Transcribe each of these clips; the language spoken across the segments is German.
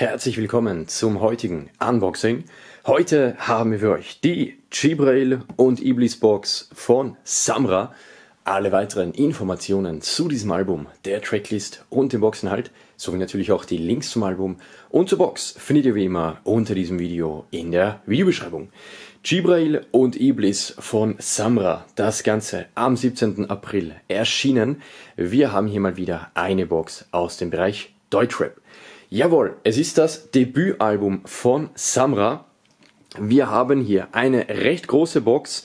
Herzlich willkommen zum heutigen Unboxing. Heute haben wir für euch die Jibrail und Iblis Box von Samra. Alle weiteren Informationen zu diesem Album, der Tracklist und dem Boxinhalt, sowie natürlich auch die Links zum Album und zur Box findet ihr wie immer unter diesem Video in der Videobeschreibung. Jibrail und Iblis von Samra, das Ganze am 17. April erschienen. Wir haben hier mal wieder eine Box aus dem Bereich Deutschrap. Jawohl, es ist das Debütalbum von Samra. Wir haben hier eine recht große Box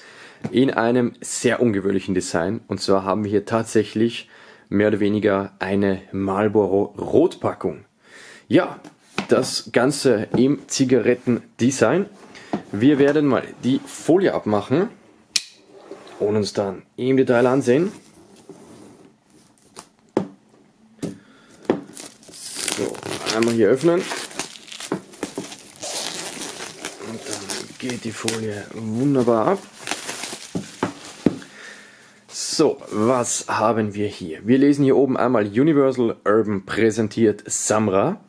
in einem sehr ungewöhnlichen Design. Und zwar haben wir hier tatsächlich mehr oder weniger eine Marlboro Rotpackung. Ja, das Ganze im Zigarettendesign. Wir werden mal die Folie abmachen und uns dann im Detail ansehen. So, einmal hier öffnen. Und dann geht die Folie wunderbar ab. So, was haben wir hier? Wir lesen hier oben einmal Universal Urban präsentiert Samra.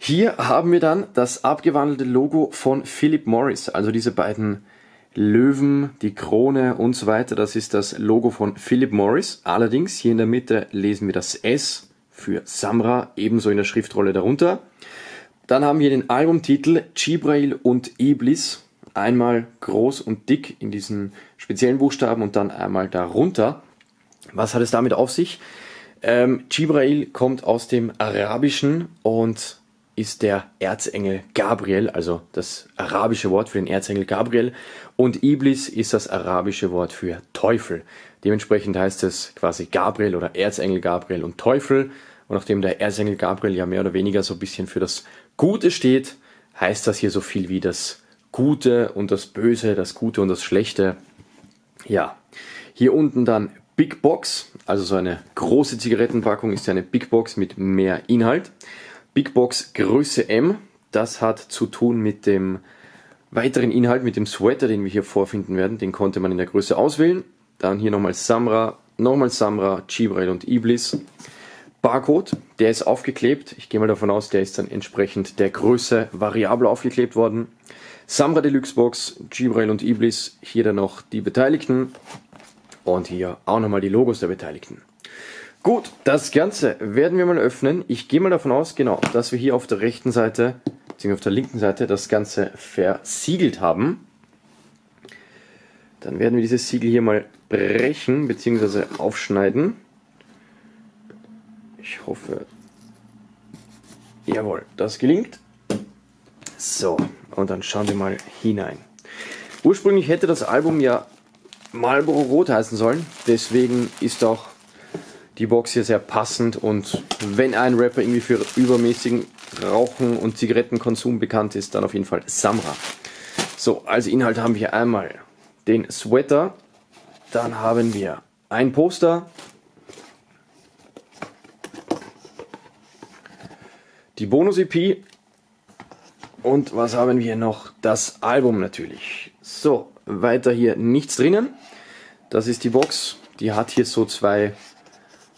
Hier haben wir dann das abgewandelte Logo von Philip Morris, also diese beiden Löwen, die Krone und so weiter, das ist das Logo von Philip Morris. Allerdings hier in der Mitte lesen wir das S für Samra, ebenso in der Schriftrolle darunter. Dann haben wir den Albumtitel Jibrail und Iblis, einmal groß und dick in diesen speziellen Buchstaben und dann einmal darunter. Was hat es damit auf sich? Jibrail kommt aus dem Arabischen und ist der Erzengel Gabriel, also das arabische Wort für den Erzengel Gabriel, und Iblis ist das arabische Wort für Teufel. Dementsprechend heißt es quasi Gabriel oder Erzengel Gabriel und Teufel, und nachdem der Erzengel Gabriel ja mehr oder weniger so ein bisschen für das Gute steht, heißt das hier so viel wie das Gute und das Böse, das Gute und das Schlechte. Ja, hier unten dann Big Box, also so eine große Zigarettenpackung ist ja eine Big Box mit mehr Inhalt. Big Box Größe M, das hat zu tun mit dem weiteren Inhalt, mit dem Sweater, den wir hier vorfinden werden. Den konnte man in der Größe auswählen. Dann hier nochmal Samra, Jibrail und Iblis. Barcode, der ist aufgeklebt. Ich gehe mal davon aus, der ist dann entsprechend der Größe variabel aufgeklebt worden. Samra Deluxe Box, Jibrail und Iblis, hier dann noch die Beteiligten und hier auch nochmal die Logos der Beteiligten. Gut, das Ganze werden wir mal öffnen. Ich gehe mal davon aus, genau, dass wir hier auf der rechten Seite, beziehungsweise auf der linken Seite, das Ganze versiegelt haben. Dann werden wir dieses Siegel hier mal brechen, beziehungsweise aufschneiden. Ich hoffe, jawohl, das gelingt. So, und dann schauen wir mal hinein. Ursprünglich hätte das Album ja Marlboro Rot heißen sollen, deswegen ist auch die Box hier sehr passend, und wenn ein Rapper irgendwie für übermäßigen Rauchen und Zigarettenkonsum bekannt ist, dann auf jeden Fall Samra. So, als Inhalt haben wir einmal den Sweater, dann haben wir ein Poster, die Bonus-EP und was haben wir noch? Das Album natürlich. So, weiter hier nichts drinnen. Das ist die Box, die hat hier so zwei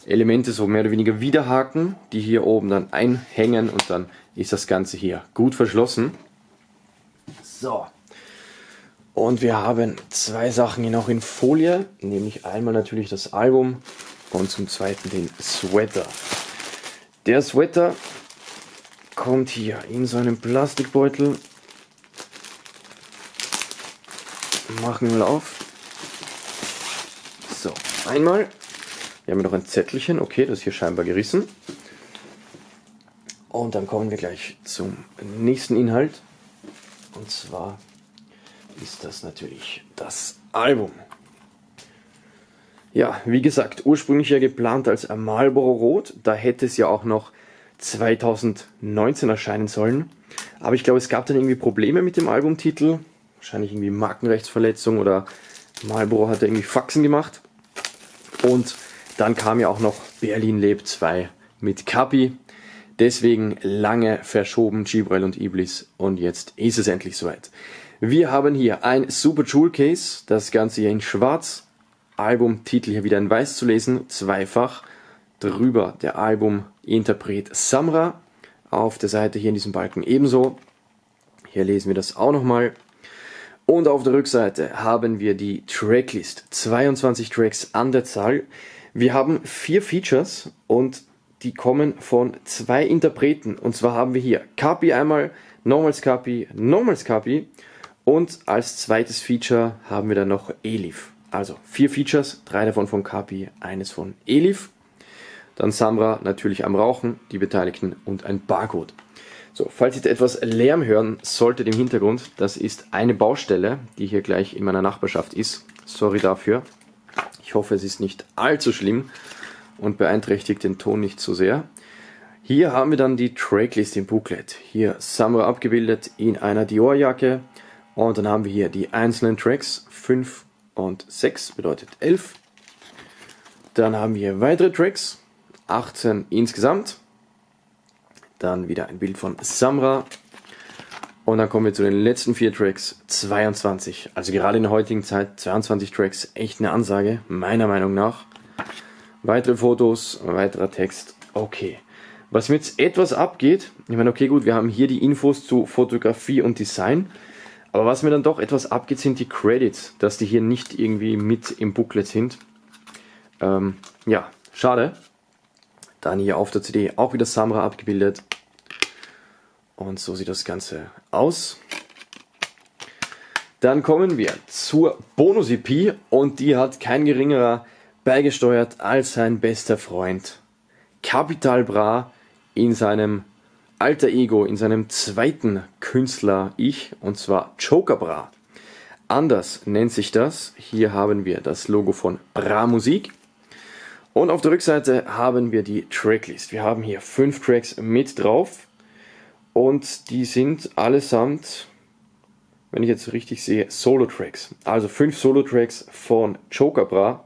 Elemente, so mehr oder weniger Widerhaken, die hier oben dann einhängen, und dann ist das Ganze hier gut verschlossen. So, und wir haben zwei Sachen hier noch in Folie, nämlich einmal natürlich das Album und zum zweiten den Sweater. Der Sweater kommt hier in so einem Plastikbeutel. Machen wir mal auf. So, einmal. Hier haben wir noch ein Zettelchen, okay, das ist hier scheinbar gerissen. Und dann kommen wir gleich zum nächsten Inhalt. Und zwar ist das natürlich das Album. Ja, wie gesagt, ursprünglich ja geplant als Marlboro Rot. Da hätte es ja auch noch 2019 erscheinen sollen. Aber ich glaube, es gab dann irgendwie Probleme mit dem Albumtitel. Wahrscheinlich irgendwie Markenrechtsverletzung oder Marlboro hat irgendwie Faxen gemacht. Und dann kam ja auch noch Berlin lebt 2 mit Kapi. Deswegen lange verschoben, Jibrail und Iblis. Und jetzt ist es endlich soweit. Wir haben hier ein Super Jewel Case. Das Ganze hier in schwarz. Albumtitel hier wieder in weiß zu lesen. Zweifach. Drüber der Album Interpret Samra. auf der Seite hier in diesem Balken ebenso. Hier lesen wir das auch nochmal. Und auf der Rückseite haben wir die Tracklist. 22 Tracks an der Zahl. Wir haben 4 Features und die kommen von 2 Interpreten. Und zwar haben wir hier Kapi einmal, nochmals Kapi, nochmals Kapi. Und als zweites Feature haben wir dann noch Elif. Also 4 Features, 3 davon von Kapi, eines von Elif. Dann Samra natürlich am Rauchen, die Beteiligten und ein Barcode. So, falls ihr etwas Lärm hören solltet im Hintergrund, das ist eine Baustelle, die hier gleich in meiner Nachbarschaft ist. Sorry dafür. Ich hoffe, es ist nicht allzu schlimm und beeinträchtigt den Ton nicht so sehr. Hier haben wir dann die Tracklist im Booklet. Hier Samra abgebildet in einer Dior-Jacke. Und dann haben wir hier die einzelnen Tracks, 5 und 6, bedeutet 11. Dann haben wir weitere Tracks, 18 insgesamt. Dann wieder ein Bild von Samra. Und dann kommen wir zu den letzten 4 Tracks, 22. Also gerade in der heutigen Zeit, 22 Tracks, echt eine Ansage, meiner Meinung nach. Weitere Fotos, weiterer Text, okay. Was mir jetzt etwas abgeht, ich meine, okay gut, wir haben hier die Infos zu Fotografie und Design. Aber was mir dann doch etwas abgeht, sind die Credits, dass die hier nicht irgendwie mit im Booklet sind. Ja, schade. Dann hier auf der CD auch wieder Samra abgebildet. Und so sieht das Ganze aus. Dann kommen wir zur Bonus-EP und die hat kein geringerer beigesteuert als sein bester Freund Capital Bra in seinem Alter Ego, in seinem zweiten Künstler-Ich, und zwar Joker Bra. Anders nennt sich das. Hier haben wir das Logo von Bra Musik. Und auf der Rückseite haben wir die Tracklist. Wir haben hier 5 Tracks mit drauf. Und die sind allesamt, wenn ich jetzt richtig sehe, Solo-Tracks. Also 5 Solo-Tracks von Joker Bra.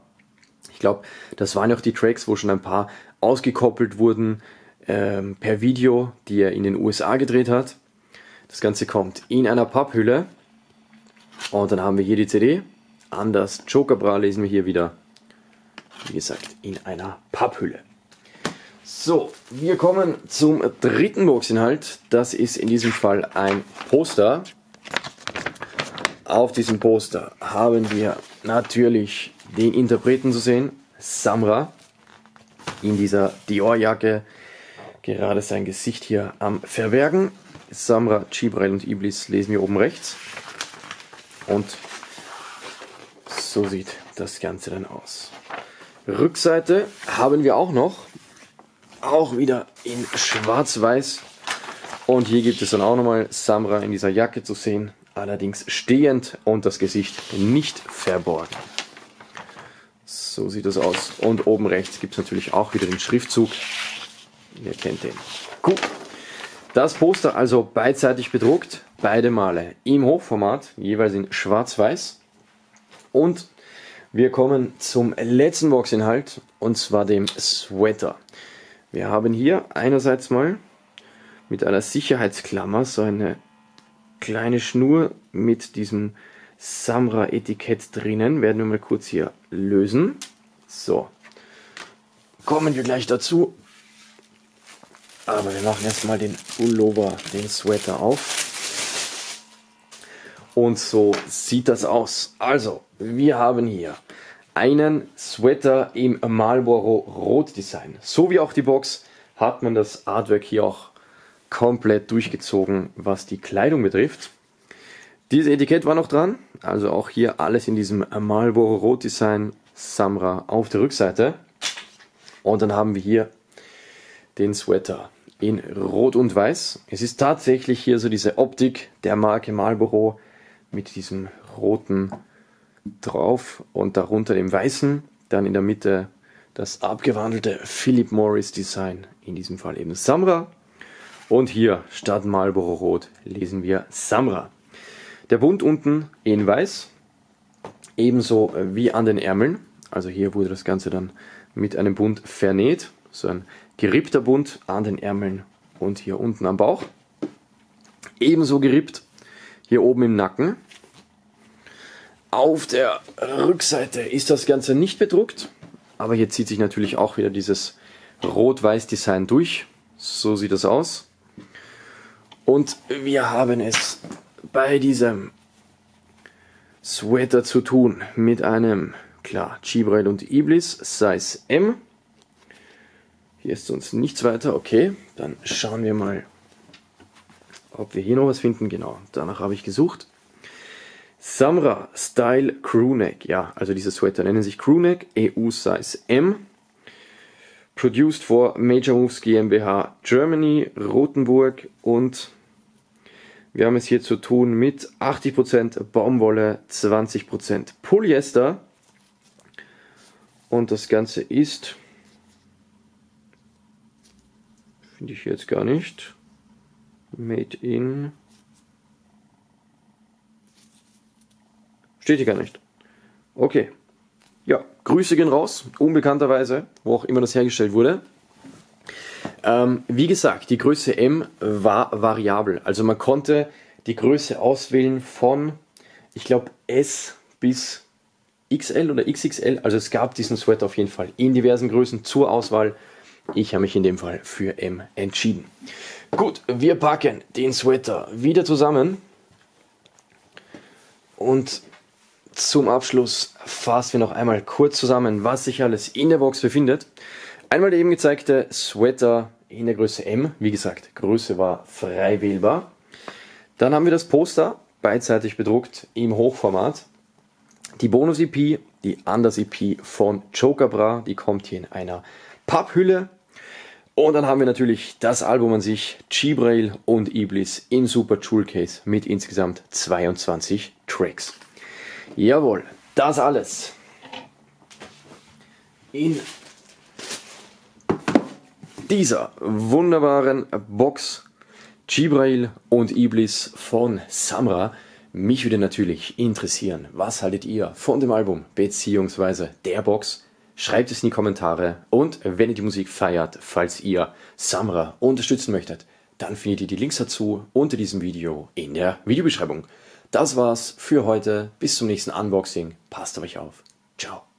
Ich glaube, das waren auch die Tracks, wo schon ein paar ausgekoppelt wurden, per Video, die er in den USA gedreht hat. Das Ganze kommt in einer Papphülle. Und dann haben wir hier die CD. Anders Joker Bra lesen wir hier wieder. Wie gesagt, in einer Papphülle. So, wir kommen zum dritten Boxinhalt. Das ist in diesem Fall ein Poster. Auf diesem Poster haben wir natürlich den Interpreten zu sehen, Samra, in dieser Dior-Jacke. Gerade sein Gesicht hier am Verbergen. Samra, Jibrail und Iblis lesen wir oben rechts. Und so sieht das Ganze dann aus. Rückseite haben wir auch noch, auch wieder in schwarz-weiß, und hier gibt es dann auch nochmal Samra in dieser Jacke zu sehen, allerdings stehend und das Gesicht nicht verborgen. So sieht das aus, und oben rechts gibt es natürlich auch wieder den Schriftzug, ihr kennt den. Gut, das Poster also beidseitig bedruckt, beide Male im Hochformat, jeweils in schwarz-weiß. Und wir kommen zum letzten Boxinhalt, und zwar dem Sweater. Wir haben hier einerseits mal mit einer Sicherheitsklammer so eine kleine Schnur mit diesem Samra-Etikett drinnen. Werden wir mal kurz hier lösen. So, kommen wir gleich dazu. Aber wir machen erstmal den Pullover, den Sweater auf. Und so sieht das aus. Also, wir haben hier einen Sweater im Marlboro Rot Design. So wie auch die Box hat man das Artwork hier auch komplett durchgezogen, was die Kleidung betrifft. Dieses Etikett war noch dran, also auch hier alles in diesem Marlboro Rot Design, Samra auf der Rückseite. Und dann haben wir hier den Sweater in Rot und Weiß. Es ist tatsächlich hier so diese Optik der Marke Marlboro mit diesem roten drauf und darunter dem weißen, dann in der Mitte das abgewandelte Philip Morris Design, in diesem Fall eben Samra, und hier statt Marlboro Rot lesen wir Samra. Der Bund unten in Weiß, ebenso wie an den Ärmeln, also hier wurde das Ganze dann mit einem Bund vernäht, so ein gerippter Bund an den Ärmeln und hier unten am Bauch, ebenso gerippt hier oben im Nacken. Auf der Rückseite ist das Ganze nicht bedruckt, aber hier zieht sich natürlich auch wieder dieses Rot-Weiß-Design durch. So sieht das aus. Und wir haben es bei diesem Sweater zu tun mit einem, klar, Jibrail und Iblis, Size M. Hier ist sonst nichts weiter, okay, dann schauen wir mal, ob wir hier noch was finden, genau, danach habe ich gesucht. Samra Style Crewneck, ja, also diese Sweater nennen sich Crewneck, EU Size M. Produced for Major Moves GmbH Germany, Rothenburg, und wir haben es hier zu tun mit 80% Baumwolle, 20% Polyester, und das Ganze ist, finde ich jetzt gar nicht, made in, steht hier gar nicht, okay. Ja, Grüße gehen raus, unbekannterweise, wo auch immer das hergestellt wurde. Wie gesagt, die Größe M war variabel. Also man konnte die Größe auswählen von, ich glaube, S bis XL oder XXL. Also es gab diesen Sweater auf jeden Fall in diversen Größen zur Auswahl. Ich habe mich in dem Fall für M entschieden. Gut, wir packen den Sweater wieder zusammen. Und zum Abschluss fassen wir noch einmal kurz zusammen, was sich alles in der Box befindet. Einmal der eben gezeigte Sweater in der Größe M. Wie gesagt, Größe war frei wählbar. Dann haben wir das Poster, beidseitig bedruckt, im Hochformat. Die Bonus-EP, die Anders-EP von Joker Bra, die kommt hier in einer Papphülle. Und dann haben wir natürlich das Album an sich, Jibrail und Iblis im Super Jewel Case mit insgesamt 22 Tracks. Jawohl, das alles in dieser wunderbaren Box Jibrail und Iblis von Samra. Mich würde natürlich interessieren, was haltet ihr von dem Album bzw. der Box? Schreibt es in die Kommentare, und wenn ihr die Musik feiert, falls ihr Samra unterstützen möchtet, dann findet ihr die Links dazu unter diesem Video in der Videobeschreibung. Das war's für heute. Bis zum nächsten Unboxing. Passt auf euch auf. Ciao.